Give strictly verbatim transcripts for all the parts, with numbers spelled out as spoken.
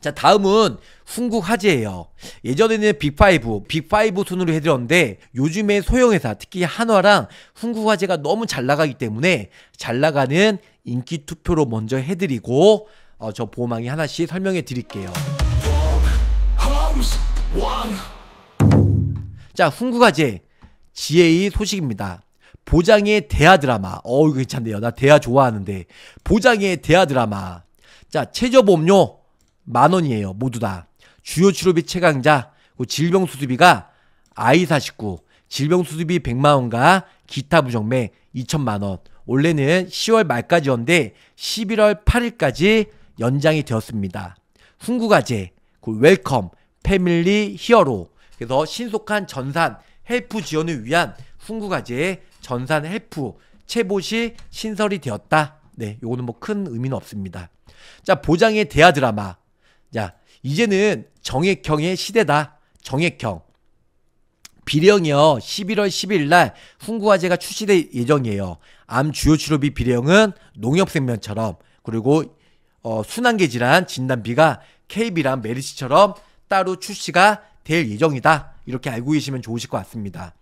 자, 다음은 흥국화재예요. 예전에는 빅 파이브, 빅 파이브 순으로 해드렸는데 요즘에 소형회사, 특히 한화랑 흥국화재가 너무 잘 나가기 때문에 잘 나가는 인기 투표로 먼저 해드리고 어, 저 보험왕이 하나씩 설명해 드릴게요. 자, 흥국화재 지에이 소식입니다. 보장의 대하 드라마. 어우, 괜찮네요. 나 대하 좋아하는데. 보장의 대하 드라마. 자, 최저보험료 만 원이에요. 모두 다. 주요 치료비 최강자, 질병수수비가 아이 사십구, 질병수수비 백만 원과 기타 부정맥 이천만 원. 원래는 시월 말까지였는데 십일월 팔일까지 연장이 되었습니다. 흥국화재, 웰컴, 패밀리, 히어로. 그래서 신속한 전산, 헬프 지원을 위한 흥국화재 전산 헬프 채봇이 신설이 되었다. 네, 요거는 뭐 큰 의미는 없습니다. 자, 보장의 대하 드라마. 자, 이제는 정액형의 시대다. 정액형. 비례형이요. 십일월 십일날 흥국화재가 출시될 예정이에요. 암 주요 치료비 비례형은 농협생명처럼, 그리고 어, 순환계 질환 진단비가 케이비랑 메리츠처럼 따로 출시가 될 예정이다. 이렇게 알고 계시면 좋으실 것 같습니다.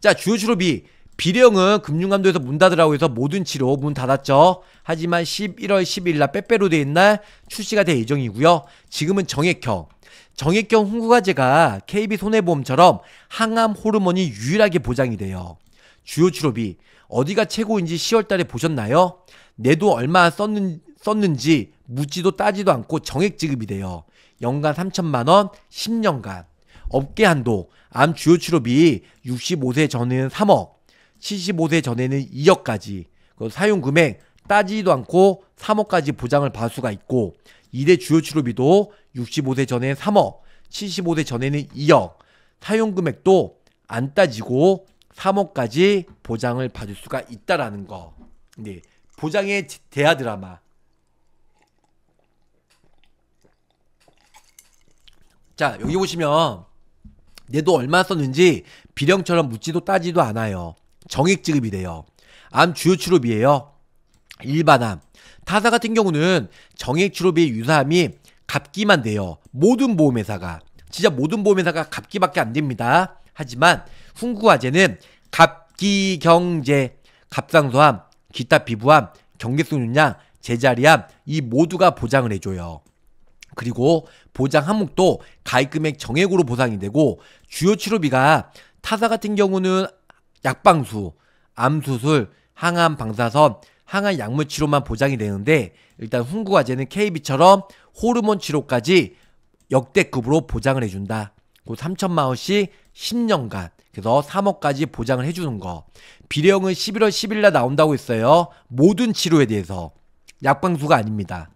자, 주요 치료비 비례형은 금융감독에서 문 닫으라고 해서 모든 치료 문 닫았죠. 하지만 십일월 십일일날 빼빼로 되는 날 출시가 될 예정이고요. 지금은 정액형. 정액형 흥국화재가 케이비 손해보험처럼 항암 호르몬이 유일하게 보장이 돼요. 주요 치료비 어디가 최고인지 시월달에 보셨나요? 내도 얼마 썼는, 썼는지 묻지도 따지도 않고 정액 지급이 돼요. 연간 삼천만 원 십 년간. 업계 한도, 암 주요 치료비 육십오 세 전에는 삼억, 칠십오 세 전에는 이억까지, 사용금액 따지지도 않고 삼억까지 보장을 받을 수가 있고, 이 대 주요 치료비도 육십오 세 전에는 삼억, 칠십오 세 전에는 이억, 사용금액도 안 따지고 삼억까지 보장을 받을 수가 있다라는 거. 네, 보장의 대하 드라마. 자, 여기 보시면 내도 얼마 썼는지 비령처럼 묻지도 따지도 않아요. 정액 지급이 돼요. 암 주요 치료비예요. 일반암. 타사 같은 경우는 정액 치료비의 유사함이 갚기만 돼요. 모든 보험회사가. 진짜 모든 보험회사가 갚기밖에 안 됩니다. 하지만 흥국화재는 갚기경제, 갑상선암, 기타 피부암, 경계성륜양, 제자리암 이 모두가 보장을 해줘요. 그리고 보장 항목도 가입금액 정액으로 보상이 되고, 주요 치료비가 타사 같은 경우는 약방수, 암수술, 항암 방사선, 항암 약물 치료만 보장이 되는데, 일단 흥국화재는 케이비처럼 호르몬 치료까지 역대급으로 보장을 해준다. 그 삼천만 원씩 십 년간, 그래서 삼억까지 보장을 해주는 거. 비례형은 십일월 십일날 나온다고 했어요. 모든 치료에 대해서. 약방수가 아닙니다.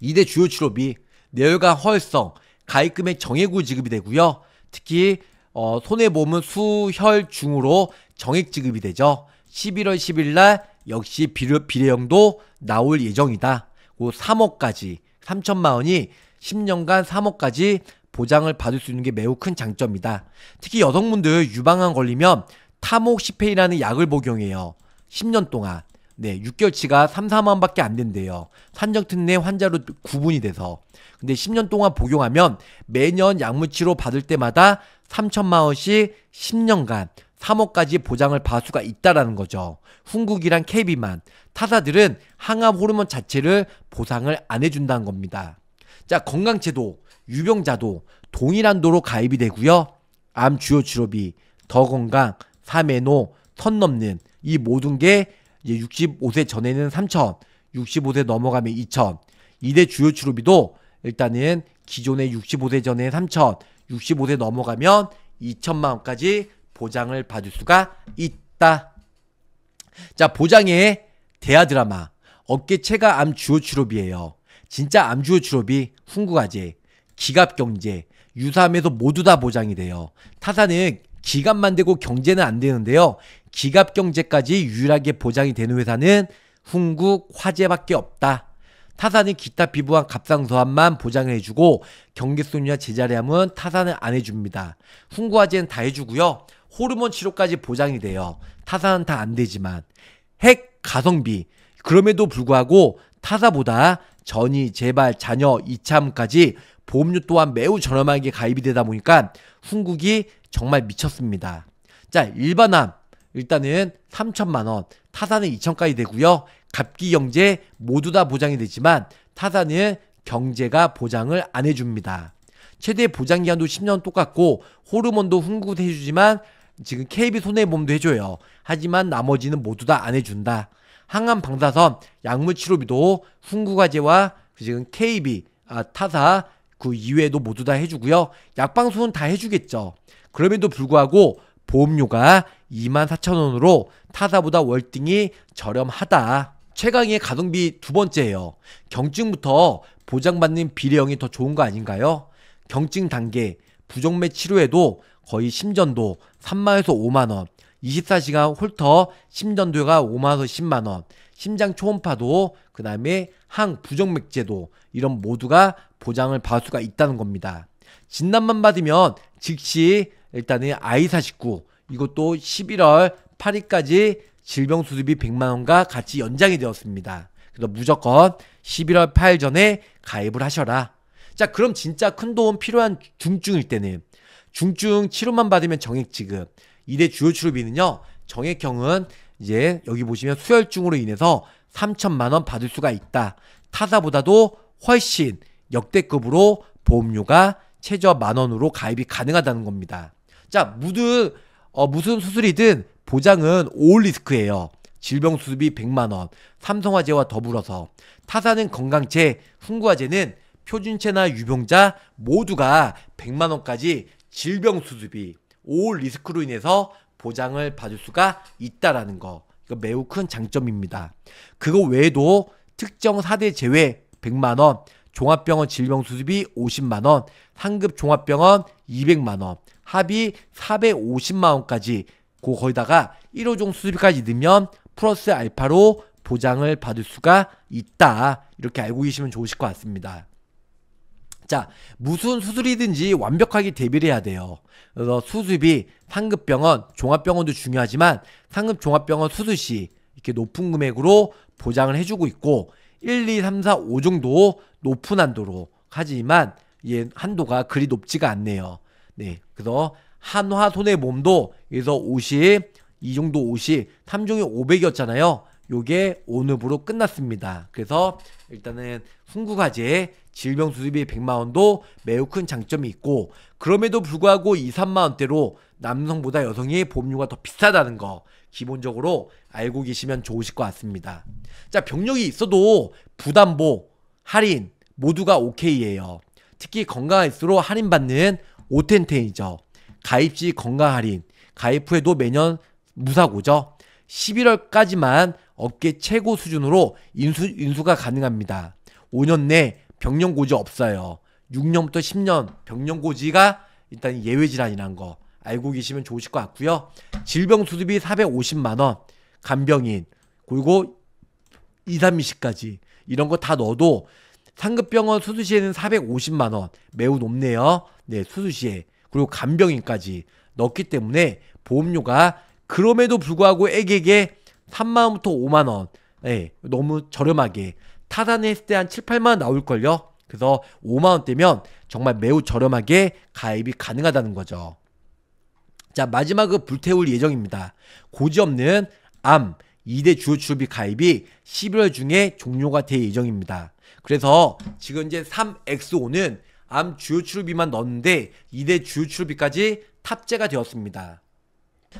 이 대 주요 치료비, 뇌혈관 허혈성, 가입금액 정액으로 지급이 되고요. 특히 어, 손해보험은 수혈중으로 정액 지급이 되죠. 십일월 십일날 역시 비례, 비례형도 나올 예정이다. 그 삼억까지, 삼천만 원이 십 년간 삼억까지 보장을 받을 수 있는 게 매우 큰 장점이다. 특히 여성분들 유방암 걸리면 타모시페이라는 약을 복용해요. 십 년 동안. 네, 육 개월치가 삼, 사만 원밖에 안 된대요. 산정특례 환자로 구분이 돼서. 근데 십 년 동안 복용하면 매년 약물치료 받을 때마다 삼천만 원씩 십 년간 삼억까지 보장을 받을 수가 있다라는 거죠. 흥국이랑 케이비만. 타사들은 항암 호르몬 자체를 보상을 안 해준다는 겁니다. 자, 건강제도, 유병자도 동일한 도로 가입이 되고요. 암 주요 치료비, 더 건강, 사메노, 선 넘는 이 모든 게 이제 육십오 세 전에는 삼천, 육십오 세 넘어가면 이천, 이 대 주요 치료비도 일단은 기존의 육십오 세 전에 삼천, 육십오 세 넘어가면 이천만 원까지 보장을 받을 수가 있다. 자, 보장의 대하 드라마. 업계체가 암 주요 치료비예요. 진짜 암 주요 치료비, 흥국화재, 기갑경제, 유사암에서 모두 다 보장이 돼요. 타사는 기갑만 되고 경제는 안 되는데요. 기갑경제까지 유일하게 보장이 되는 회사는 흥국화재밖에 없다. 타사는 기타 피부암, 갑상선암만 보장을 해주고, 경계성륜이나 제자리암은 타사는 안 해줍니다. 흥국화재는 다 해주고요. 호르몬 치료까지 보장이 돼요. 타사는 다 안 되지만. 핵 가성비. 그럼에도 불구하고 타사보다 전이, 재발, 잔여, 이참까지 보험료 또한 매우 저렴하게 가입이 되다 보니까 흥국이 정말 미쳤습니다. 자, 일반암 일단은 삼천만 원, 타사는 이천까지 되고요. 갑기 경제 모두 다 보장이 되지만 타사는 경제가 보장을 안 해줍니다. 최대 보장기한도 십 년 똑같고 호르몬도 흥국은 해주지만 지금 케이비손해보험도 해줘요. 하지만 나머지는 모두 다 안 해준다. 항암 방사선 약물치료비도 흥국화재와 지금 케이비 아, 타사 그 이외에도 모두 다 해주고요. 약방수는 다 해주겠죠. 그럼에도 불구하고 보험료가 이만 사천 원으로 타사보다 월등히 저렴하다. 최강의 가성비 두 번째예요. 경증부터 보장받는 비례형이 더 좋은 거 아닌가요? 경증 단계, 부정맥 치료에도 거의 심전도 삼만에서 오만 원, 이십사 시간 홀터 심전도가 오만에서 십만 원, 심장 초음파도 그 다음에 항부정맥제도 이런 모두가 보장을 받을 수가 있다는 겁니다. 진단만 받으면 즉시 일단은 아이 사십구 이것도 십일월 팔일까지 질병수습이 백만 원과 같이 연장이 되었습니다. 그래서 무조건 십일월 팔일 전에 가입을 하셔라. 자, 그럼 진짜 큰 도움 필요한 중증일 때는 중증 치료만 받으면 정액 지급, 이대 주요 치료비는요, 정액형은 이제 여기 보시면 수혈증으로 인해서 삼천만 원 받을 수가 있다. 타사보다도 훨씬 역대급으로 보험료가 최저 만 원으로 가입이 가능하다는 겁니다. 자, 무슨, 어, 무슨 수술이든 보장은 올 리스크예요. 질병수습이 백만 원, 삼성화재와 더불어서 타사는 건강체, 흥국화재는 표준체나 유병자 모두가 백만 원까지 질병수습이 올 리스크로 인해서 보장을 받을 수가 있다라는 거, 이거 매우 큰 장점입니다. 그거 외에도 특정 사대 제외 백만 원, 종합병원 질병수습이 오십만 원, 상급 종합병원 이백만 원, 합의 사백오십만 원까지 그 거기다가 일호종 수술비까지 넣으면 플러스 알파로 보장을 받을 수가 있다. 이렇게 알고 계시면 좋으실 것 같습니다. 자, 무슨 수술이든지 완벽하게 대비를 해야 돼요. 그래서 수술비, 상급병원, 종합병원도 중요하지만 상급종합병원 수술시 이렇게 높은 금액으로 보장을 해주고 있고 일, 이, 삼, 사, 오 정도 높은 한도로 하지만 얘 한도가 그리 높지가 않네요. 네, 그래서 한화손해보험도 여기서 오십, 이 정도 오십, 삼 종이 오백이었잖아요. 요게 온업으로 끝났습니다. 그래서 일단은 흥국화재 질병수습이 백만 원도 매우 큰 장점이 있고 그럼에도 불구하고 이, 삼만 원대로 남성보다 여성이 보험료가 더 비싸다는 거 기본적으로 알고 계시면 좋으실 것 같습니다. 자, 병력이 있어도 부담보, 할인 모두가 오케이예요. 특히 건강할수록 할인받는 오텐텐이죠. 가입시 건강할인, 가입 후에도 매년 무사고죠. 십일월까지만 업계 최고 수준으로 인수, 인수가 가능합니다. 오 년 내 병령고지 없어요. 육 년부터 십 년 병령고지가 일단 예외질환이란 거 알고 계시면 좋으실 것 같고요. 질병수습이 사백오십만 원, 간병인, 그리고 이, 삼, 이십까지 이런 거 다 넣어도 상급병원 수술시에는 사백오십만 원 매우 높네요. 네, 수술시에 그리고 간병인까지 넣기 때문에 보험료가 그럼에도 불구하고 액에게 삼만 원부터 오만 원, 네, 너무 저렴하게 타산을 했을 때 한 칠, 팔만 원 나올걸요. 그래서 오만 원대면 정말 매우 저렴하게 가입이 가능하다는 거죠. 자, 마지막으로 불태울 예정입니다. 고지 없는 암 이대 주요 치료비 가입이 십일월 중에 종료가 될 예정입니다. 그래서 지금 이제 삼 엑스오는 암 주요 치료비만 넣었는데 이대 주요 치료비까지 탑재가 되었습니다.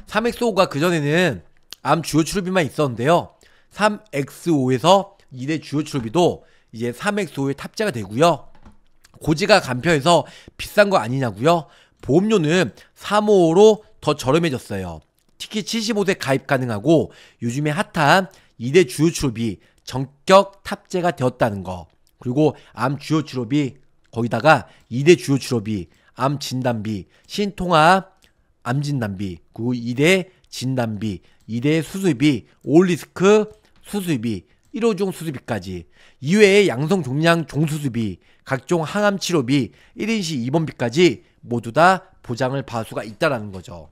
삼 엑스오가 그전에는 암 주요 치료비만 있었는데요. 삼 엑스오에서 이대 주요 치료비도 이제 삼 엑스오에 탑재가 되고요. 고지가 간편해서 비싼 거 아니냐고요. 보험료는 삼, 오로 더 저렴해졌어요. 특히 칠십오 세 가입 가능하고 요즘에 핫한 이대 주요 치료비 전격 탑재가 되었다는 거. 그리고 암 주요 치료비 거기다가 이대 주요 치료비, 암 진단비, 신통합 암 진단비, 그리고 이대 진단비, 이대 수술비, 올리스크 수술비, 일호종 수술비까지 이외에 양성 종양 종수술비, 각종 항암 치료비, 일인시 입원비까지 모두 다 보장을 받을 수가 있다라는 거죠.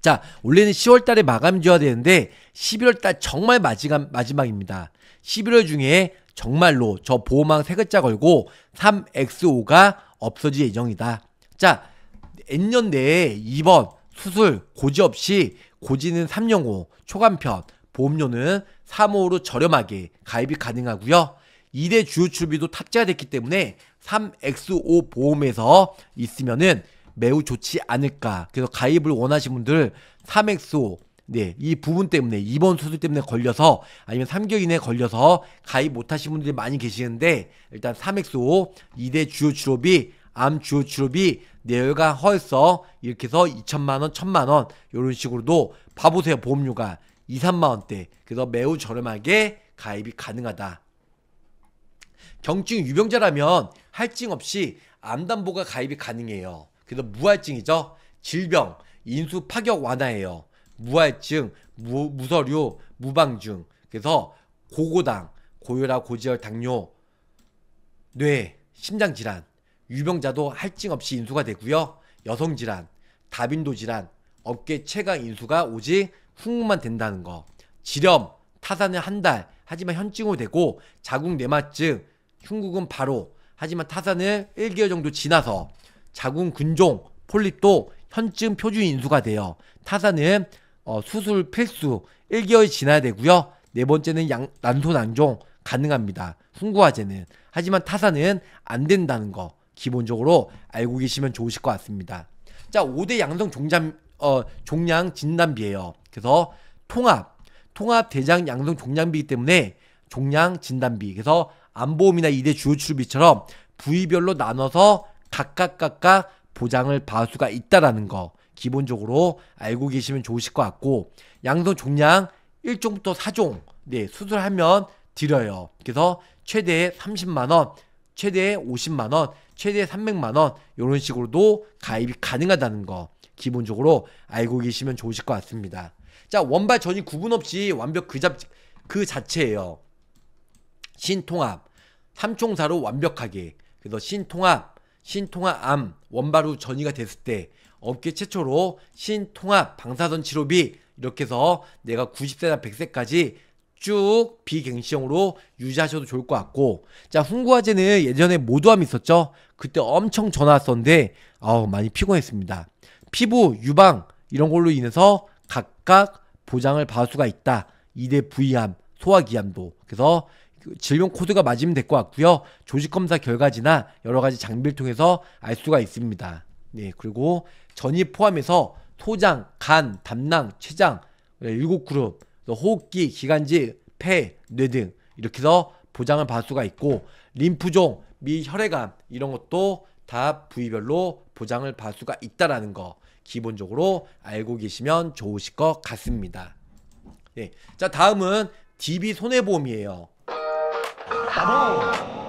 자, 원래는 시월 달에 마감이 되어야 되는데 십일월 달 정말 마지막, 마지막입니다. 십일월 중에 정말로 저 보험왕 세 글자 걸고 삼 엑스 오가 없어질 예정이다. 자, N년 내에 이 번 수술 고지 없이, 고지는 삼 년 후 초간편, 보험료는 삼 호로 저렴하게 가입이 가능하고요. 이 대 주요출비도 탑재가 됐기 때문에 삼 엑스 오 보험에서 있으면은 매우 좋지 않을까. 그래서 가입을 원하시는 분들 삼 엑스 오, 네, 이 부분 때문에 이번 수술 때문에 걸려서 아니면 삼 개월 이내에 걸려서 가입 못하신 분들이 많이 계시는데, 일단 삼 엑스 오 이 대 주요출업이, 암 주요출업이, 뇌혈관 허혈성 이렇게 해서 이천만 원, 천만 원 이런 식으로도 봐보세요. 보험료가 이, 삼만 원대. 그래서 매우 저렴하게 가입이 가능하다. 경증 유병자라면 할증 없이 암담보가 가입이 가능해요. 그래서 무할증이죠. 질병, 인수 파격 완화예요. 무할증, 무, 무서류, 무방증. 그래서 고고당, 고혈압, 고지혈, 당뇨, 뇌, 심장질환. 유병자도 할증 없이 인수가 되고요. 여성질환, 다빈도질환, 어깨 체강 인수가 오직 흉만 된다는 거. 지렴, 타산은 한 달, 하지만 현증으로 되고, 자궁 내막증, 흉국은 바로, 하지만 타산을 일 개월 정도 지나서, 자궁 근종, 폴립도 현증 표준 인수가 돼요. 타산은 어, 수술 필수 일 개월이 지나야 되고요. 네 번째는 양, 난소 난종 가능합니다. 흥국화재는. 하지만 타산은 안 된다는 거 기본적으로 알고 계시면 좋으실 것 같습니다. 자, 오 대 양성 종잠, 어, 종양 진단비예요. 그래서 통합, 통합 대장 양성 종양비이기 때문에 종양 진단비. 그래서 암보험이나 이 대 주요 출비처럼 부위별로 나눠서 각각 각각 보장을 받을 수가 있다라는 거 기본적으로 알고 계시면 좋으실 것 같고, 양성 종양 일 종부터 사 종, 네, 수술하면 드려요. 그래서 최대 삼십만 원, 최대 오십만 원, 최대 삼백만 원 이런 식으로도 가입이 가능하다는 거 기본적으로 알고 계시면 좋으실 것 같습니다. 자, 원발 전이 구분 없이 완벽 그, 잡, 그 자체예요. 신통합, 삼총사로 완벽하게. 그래서 신통합, 신통합암 원발 후 전이가 됐을 때 업계 최초로 신통합 방사선 치료비, 이렇게 해서 내가 구십 세나 백 세까지 쭉 비갱신형으로 유지하셔도 좋을 것 같고, 자, 흥국화재는 예전에 모두암이 있었죠. 그때 엄청 전화 왔었는데 아우 많이 피곤했습니다. 피부, 유방 이런 걸로 인해서 각각 보장을 받을 수가 있다. 이 대 부위암, 소화기암도. 그래서 질병 코드가 맞으면 될 것 같고요. 조직검사 결과지나 여러가지 장비를 통해서 알 수가 있습니다. 네, 그리고 전이 포함해서 소장, 간, 담낭, 췌장, 일곱 그룹, 호흡기, 기관지, 폐, 뇌 등 이렇게 해서 보장을 받을 수가 있고, 림프종, 미, 혈액암 이런 것도 다 부위별로 보장을 받을 수가 있다라는 거 기본적으로 알고 계시면 좋으실 것 같습니다. 네, 자, 다음은 디비 손해보험이에요. 가보!